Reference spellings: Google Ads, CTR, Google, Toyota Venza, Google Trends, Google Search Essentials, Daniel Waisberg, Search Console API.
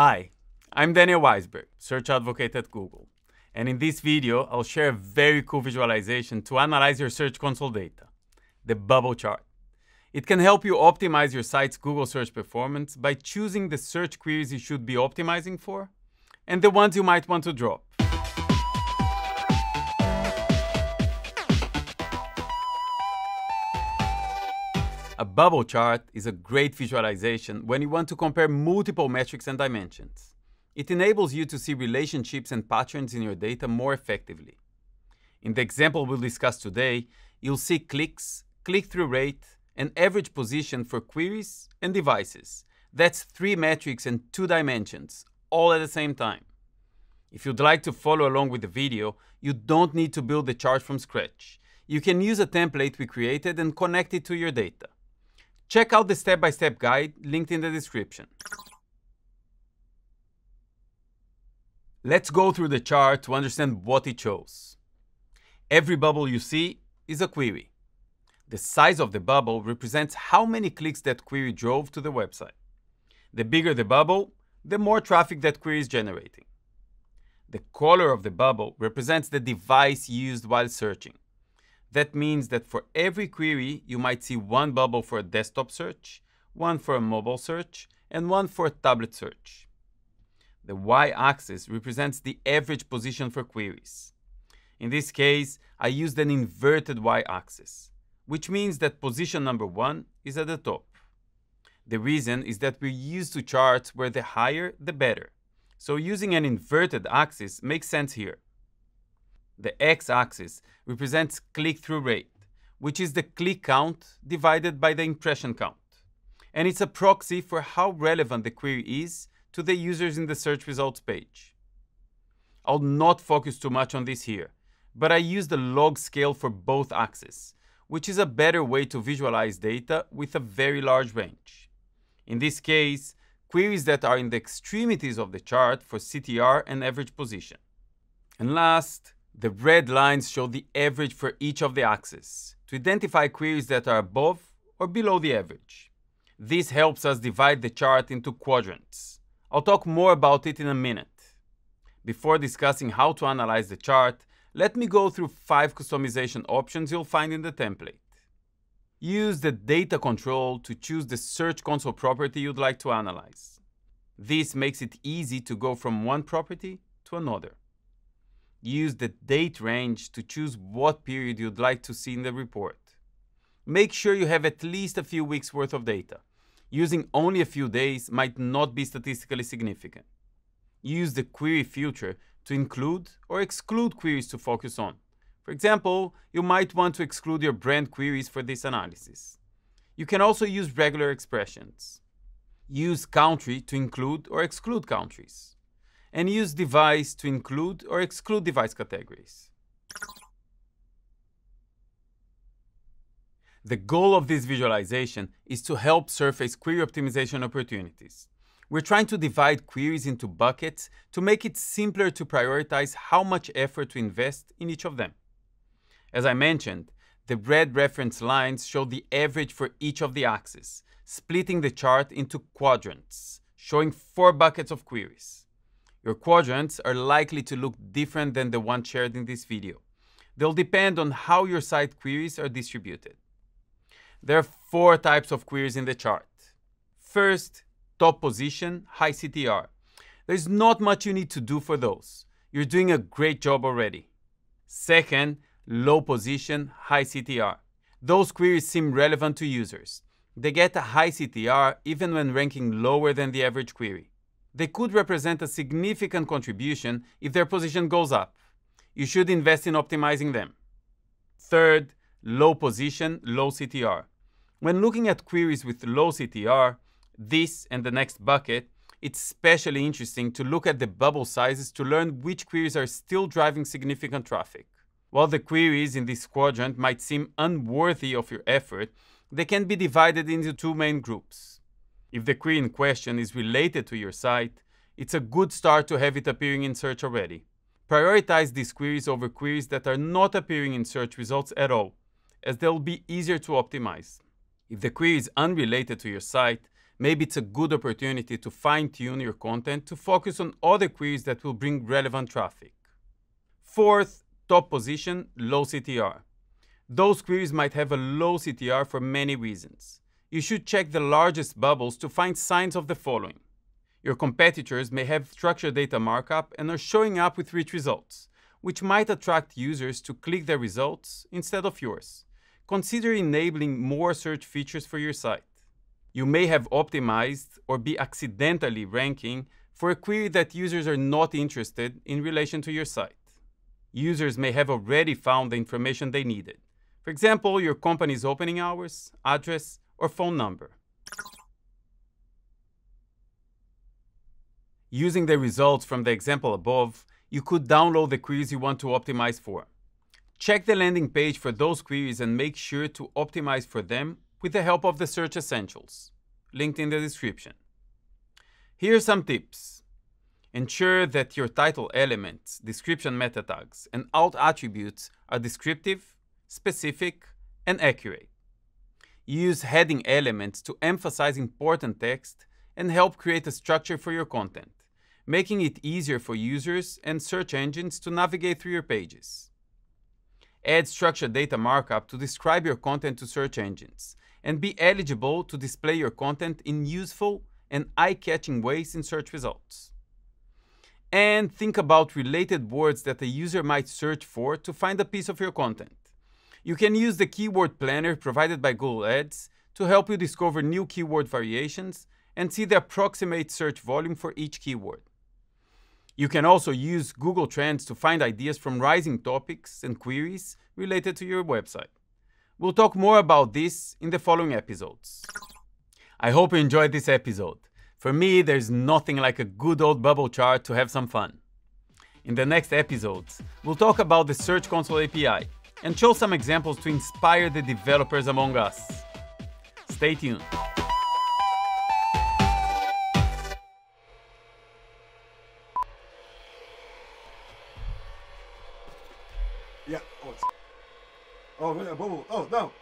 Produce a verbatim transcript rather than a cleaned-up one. Hi, I'm Daniel Waisberg, Search Advocate at Google, and in this video, I'll share a very cool visualization to analyze your Search Console data, the bubble chart. It can help you optimize your site's Google search performance by choosing the search queries you should be optimizing for and the ones you might want to drop. A bubble chart is a great visualization when you want to compare multiple metrics and dimensions. It enables you to see relationships and patterns in your data more effectively. In the example we'll discuss today, you'll see clicks, click-through rate, and average position for queries and devices. That's three metrics and two dimensions, all at the same time. If you'd like to follow along with the video, you don't need to build the chart from scratch. You can use a template we created and connect it to your data. Check out the step-by-step guide linked in the description. Let's go through the chart to understand what it shows. Every bubble you see is a query. The size of the bubble represents how many clicks that query drove to the website. The bigger the bubble, the more traffic that query is generating. The color of the bubble represents the device used while searching. That means that for every query, you might see one bubble for a desktop search, one for a mobile search, and one for a tablet search. The y-axis represents the average position for queries. In this case, I used an inverted y-axis, which means that position number one is at the top. The reason is that we're used to charts where the higher, the better. So using an inverted axis makes sense here. The x-axis represents click-through rate, which is the click count divided by the impression count. And it's a proxy for how relevant the query is to the users in the search results page. I'll not focus too much on this here, but I use the log scale for both axes, which is a better way to visualize data with a very large range. In this case, queries that are in the extremities of the chart for C T R and average position. And last, the red lines show the average for each of the axes to identify queries that are above or below the average. This helps us divide the chart into quadrants. I'll talk more about it in a minute. Before discussing how to analyze the chart, let me go through five customization options you'll find in the template. Use the data control to choose the Search Console property you'd like to analyze. This makes it easy to go from one property to another. Use the date range to choose what period you'd like to see in the report. Make sure you have at least a few weeks worth of data. Using only a few days might not be statistically significant. Use the query filter to include or exclude queries to focus on. For example, you might want to exclude your brand queries for this analysis. You can also use regular expressions. Use country to include or exclude countries. And use device to include or exclude device categories. The goal of this visualization is to help surface query optimization opportunities. We're trying to divide queries into buckets to make it simpler to prioritize how much effort to invest in each of them. As I mentioned, the red reference lines show the average for each of the axes, splitting the chart into quadrants, showing four buckets of queries. Your quadrants are likely to look different than the one shared in this video. They'll depend on how your site queries are distributed. There are four types of queries in the chart. First, top position, high C T R. There's not much you need to do for those. You're doing a great job already. Second, low position, high C T R. Those queries seem relevant to users. They get a high C T R even when ranking lower than the average query. They could represent a significant contribution if their position goes up. You should invest in optimizing them. Third, low position, low C T R. When looking at queries with low C T R, this and the next bucket, it's especially interesting to look at the bubble sizes to learn which queries are still driving significant traffic. While the queries in this quadrant might seem unworthy of your effort, they can be divided into two main groups. If the query in question is related to your site, it's a good start to have it appearing in search already. Prioritize these queries over queries that are not appearing in search results at all, as they'll be easier to optimize. If the query is unrelated to your site, maybe it's a good opportunity to fine-tune your content to focus on other queries that will bring relevant traffic. Fourth, top position, low C T R. Those queries might have a low C T R for many reasons. You should check the largest bubbles to find signs of the following. Your competitors may have structured data markup and are showing up with rich results, which might attract users to click their results instead of yours. Consider enabling more search features for your site. You may have optimized or be accidentally ranking for a query that users are not interested in relation to your site. Users may have already found the information they needed. For example, your company's opening hours, address, or phone number. Using the results from the example above, you could download the queries you want to optimize for. Check the landing page for those queries and make sure to optimize for them with the help of the Search Essentials, linked in the description. Here are some tips. Ensure that your title elements, description meta tags, and alt attributes are descriptive, specific, and accurate. Use heading elements to emphasize important text and help create a structure for your content, making it easier for users and search engines to navigate through your pages. Add structured data markup to describe your content to search engines and be eligible to display your content in useful and eye-catching ways in search results. And think about related words that a user might search for to find a piece of your content. You can use the keyword planner provided by Google Ads to help you discover new keyword variations and see the approximate search volume for each keyword. You can also use Google Trends to find ideas from rising topics and queries related to your website. We'll talk more about this in the following episodes. I hope you enjoyed this episode. For me, there's nothing like a good old bubble chart to have some fun. In the next episodes, we'll talk about the Search Console A P I and show some examples to inspire the developers among us. Stay tuned. Yeah, oh, it's... oh, oh, oh, no!